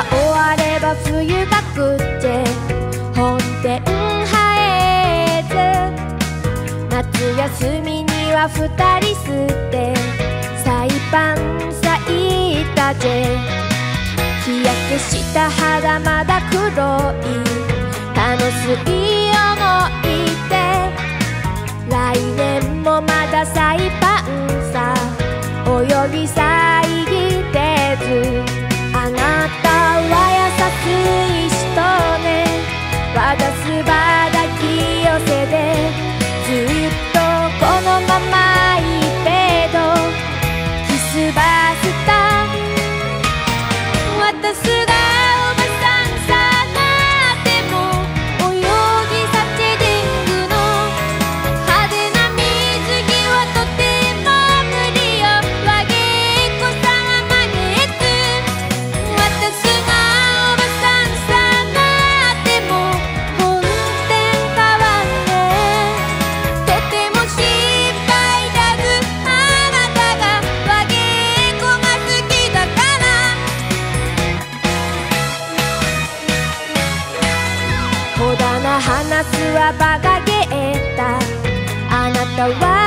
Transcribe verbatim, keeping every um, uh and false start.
が終われば冬が来って本店入ず夏休みには二人吸ってサイパン咲いたぜ。日焼けした肌まだ黒い楽しい思い出、来年もまだサイパンさ泳ぎさいぎてず、あなたは優しい人ね、私は抱き寄せでずっとこのままいいけどキスバスタ、私がおばさんさなっても泳ぎさチディングの派手な水着はとても無理よ、和芸子さんは真似つ、私がおばさんさなっても本店変わんね、とても心配だぐ、あなたが和芸子が好きだから。小だな話はバカげた、あなたは